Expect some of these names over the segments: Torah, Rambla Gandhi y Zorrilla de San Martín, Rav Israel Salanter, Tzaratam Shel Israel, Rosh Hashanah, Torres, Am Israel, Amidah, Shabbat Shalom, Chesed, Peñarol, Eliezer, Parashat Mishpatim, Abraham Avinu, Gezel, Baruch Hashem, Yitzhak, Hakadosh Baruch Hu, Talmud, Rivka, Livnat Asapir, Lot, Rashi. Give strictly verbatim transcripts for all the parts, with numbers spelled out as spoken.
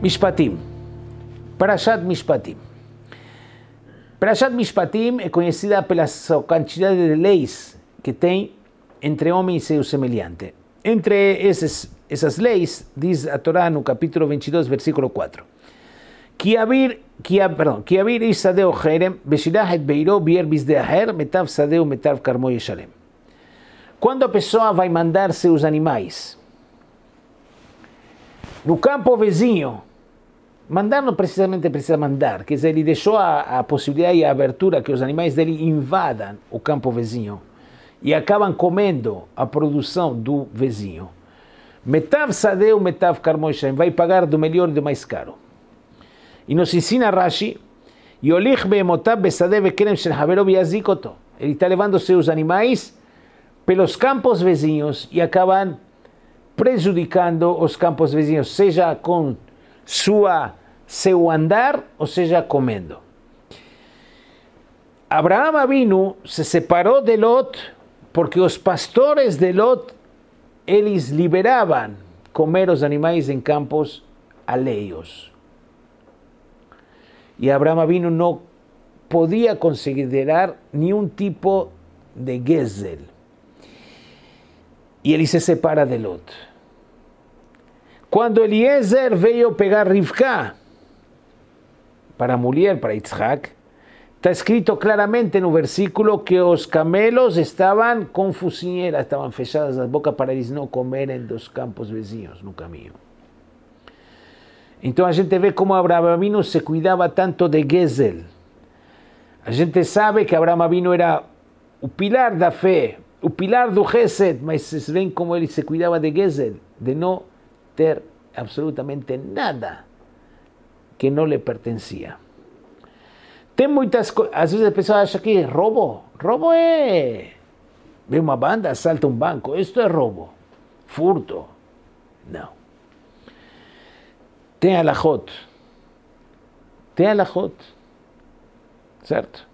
Mishpatim. Parashat Mishpatim. Parashat Mishpatim é conhecida pela sua quantidade de leis que tem entre homem e seu semelhante. Entre esses, essas leis, diz a Torá no capítulo veintidós, versículo quatro. Que abrir, que ab, perdão, que abrir isadeu jerem, beshirah et beiro bier bisdeaher, metav sadeu metav karmo yeshalem. Quando a pessoa vai mandar seus animais no campo vizinho, mandar não precisamente precisa mandar, quer dizer, ele deixou a, a possibilidade e a abertura que os animais dele invadam o campo vizinho e acabam comendo a produção do vizinho. Metav sadeu, metav karmo yeshalem, vai pagar do melhor e do mais caro. E nos ensina Rashi, ele está levando seus animais pelos campos vizinhos e acabam prejudicando os campos vizinhos, seja com sua, seu andar, ou seja, comendo. Abraham Avinu se separou de Lot porque os pastores de Lot, eles liberavam comer os animais em campos alheios. E Abraham Avinu não podia considerar nenhum tipo de Gezel. E ele se separa de Lot. Quando Eliezer veio pegar Rivka para a mulher, para Yitzhak, está escrito claramente no versículo que os camelos estavam com focinheiras, estavam fechadas as bocas para eles não comerem dos campos vizinhos no caminho. Então a gente vê como Abraham Avinu se cuidava tanto de Gezel. A gente sabe que Abraham Avinu era o pilar da fé, o pilar do Chesed, mas vocês veem como ele se cuidava de Gezel, de não ter absolutamente nada que não lhe pertencia. Tem muitas coisas, às vezes as pessoas acham que é roubo. Roubo é... Vê uma banda, assalta um banco, isto é roubo, furto. Não. Tem alajot. Tem alajot. Certo?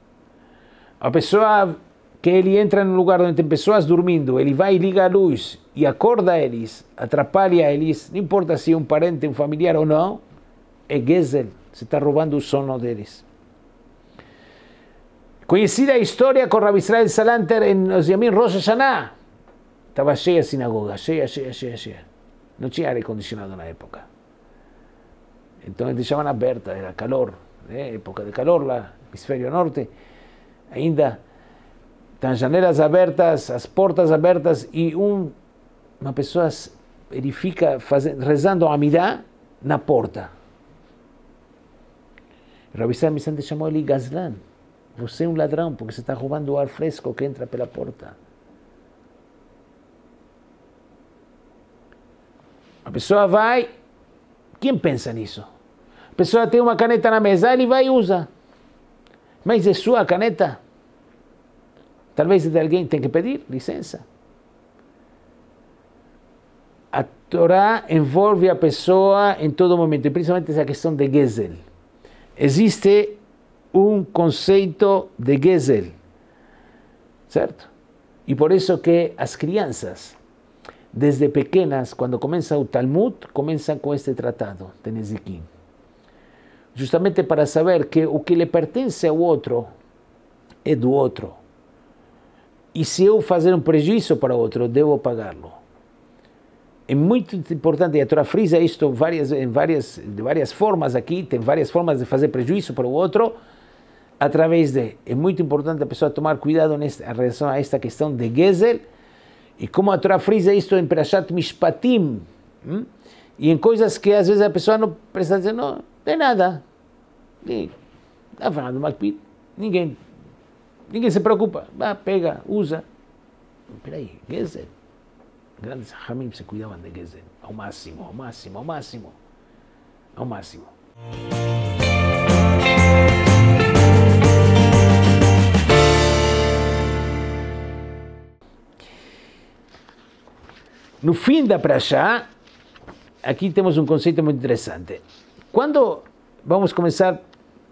A pessoa que ele entra num lugar onde tem pessoas dormindo, ele vai e liga a luz e acorda eles, atrapalha eles, não importa se é um parente, um familiar ou não, é Gezel, se está roubando o sono deles. Conhecida a história com Rav Israel Salanter em Rosh Hashanah. Estava cheia a sinagoga, cheia, cheia, cheia, cheia. Não tinha ar condicionado na época. Então eles deixavam aberta, era calor, né? Época de calor lá, hemisfério norte, ainda as janelas abertas, as portas abertas, e um, uma pessoa, ele fica fazendo, rezando a Amidah na porta. O Rav Israel Salanter chamou ele Gazlan, você é um ladrão porque você está roubando o ar fresco que entra pela porta. A pessoa vai, quem pensa nisso? A pessoa tem uma caneta na mesa, ele vai e usa. Mas é sua caneta? Talvez de alguém, tem que pedir licença. A Torá envolve a pessoa em todo momento, e principalmente essa questão de Gezel. Existe um conceito de Gezel, certo? E por isso que as crianças, desde pequenas, quando começa o Talmud, começam com este tratado de Nezikin. Justamente para saber que o que lhe pertence ao outro é do outro. E se eu fazer um prejuízo para o outro, devo pagá-lo. É muito importante, e a Torá frisa isto várias, em várias, de várias formas aqui, tem várias formas de fazer prejuízo para o outro, através de... É muito importante a pessoa tomar cuidado nesta, em relação a esta questão de Gezel, e como a Torá frisa isto em Parashat Mishpatim, hein? E em coisas que às vezes a pessoa não precisa dizer, não, de nada. Está falando mal, ninguém... Ninguém se preocupa. Vá, pega, usa. Espera aí, Gezel. Grandes hajamim se cuidavam de Gezel. Ao máximo, ao máximo, ao máximo. Ao máximo. No fim da Parashah, aqui temos um conceito muito interessante. Quando vamos começar...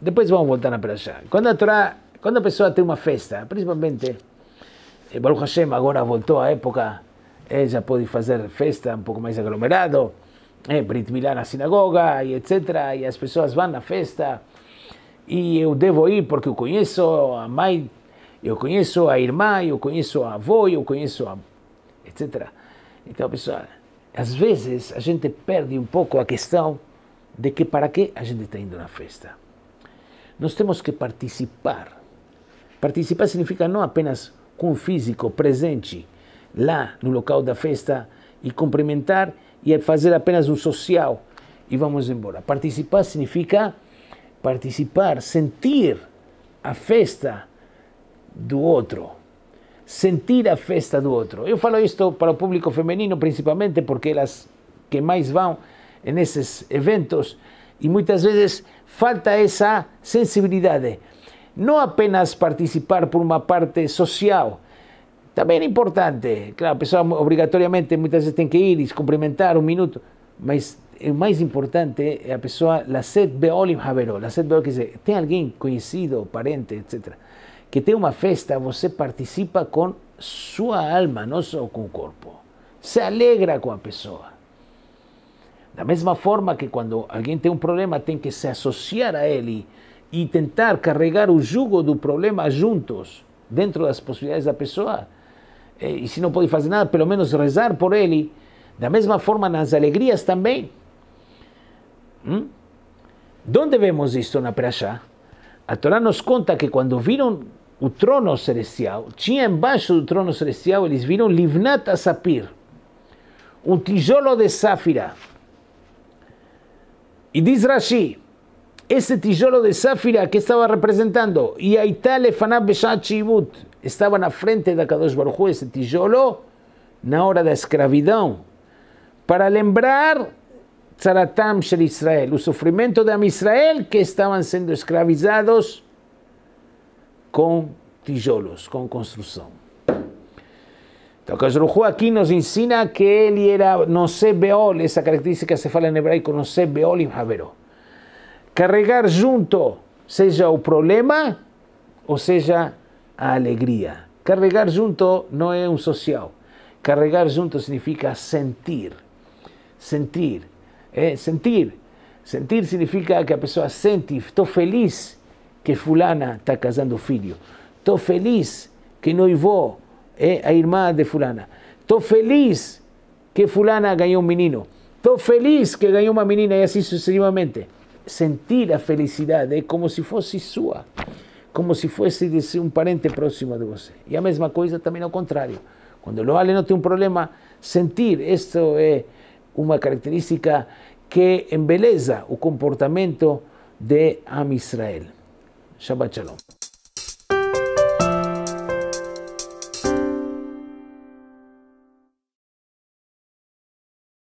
Depois vamos voltar na Parashah. Quando a Torá... Quando a pessoa tem uma festa, principalmente, Baruch Hashem agora voltou à época, já pode fazer festa um pouco mais aglomerado, eh, Brit Milah na sinagoga, e etcétera, e as pessoas vão na festa, e eu devo ir porque eu conheço a mãe, eu conheço a irmã, eu conheço a avó, eu conheço a... etcétera. Então, pessoal, às vezes a gente perde um pouco a questão de que para que a gente está indo na festa. Nós temos que participar. Participar significa não apenas com o físico presente lá no local da festa e cumprimentar e fazer apenas um social e vamos embora. Participar significa participar, sentir a festa do outro. Sentir a festa do outro. Eu falo isto para o público feminino principalmente porque elas que mais vão nesses eventos e muitas vezes falta essa sensibilidade. Não apenas participar por uma parte social, também é importante. Claro, a pessoa obrigatoriamente muitas vezes tem que ir e se cumprimentar um minuto, mas o mais importante é a pessoa Lasset Beolim Haveró. Lasset Beolim quer dizer, tem alguém conhecido, parente, etcétera, que tem uma festa, você participa com sua alma, não só com o corpo. Se alegra com a pessoa. Da mesma forma que quando alguém tem um problema, tem que se associar a ele e tentar carregar o jugo do problema juntos, dentro das possibilidades da pessoa. E se não pode fazer nada, pelo menos rezar por ele. Da mesma forma, nas alegrias também. Hum? De onde vemos isto na Parashah? A Torá nos conta que quando viram o trono celestial, tinha embaixo do trono celestial, eles viram Livnat Asapir, um tijolo de sáfira. E diz Rashi, esse tijolo de sáfira que estava representando, e estava na frente da Hakadosh Baruch Hu, esse tijolo, na hora da escravidão, para lembrar Tzaratam Shel Israel, o sofrimento de Am Israel, que estavam sendo escravizados com tijolos, com construção. Então, Hakadosh Baruch Hu aqui nos ensina que ele era Nose Beol, essa característica se fala em hebraico, Nose Beol e Haveró. Carregar junto, seja o problema, ou seja a alegria. Carregar junto não é um social. Carregar junto significa sentir. Sentir. É sentir. Sentir significa que a pessoa sente, estou feliz que fulana está casando o filho. Estou feliz que noivou é a irmã de fulana. Estou feliz que fulana ganhou um menino. Estou feliz que ganhou uma menina e assim sucessivamente. Sentir a felicidade é como se fosse sua, como se fosse de um parente próximo de você. E a mesma coisa também ao contrário. Quando o Ale não tem um problema, sentir, isto é uma característica que embeleza o comportamento de Am Israel. Shabbat Shalom.